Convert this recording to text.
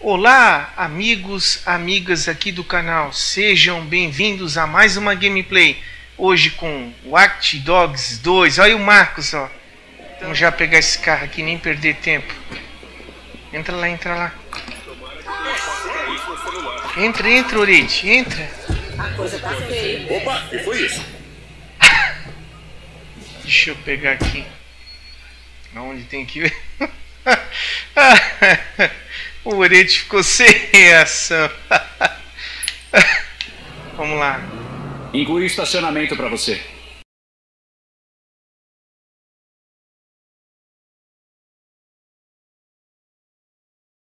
Olá amigos, amigas aqui do canal, sejam bem-vindos a mais uma gameplay. Hoje com Watch Dogs 2, olha o Marcos, ó. Vamos já pegar esse carro aqui, nem perder tempo. Entra lá, entra lá. Entra, entra, Orete, entra. A coisa tá feia. Opa, que foi isso? Deixa eu pegar aqui. Aonde tem que ver? O Orete ficou sem reação. Vamos lá. Inclui estacionamento para você.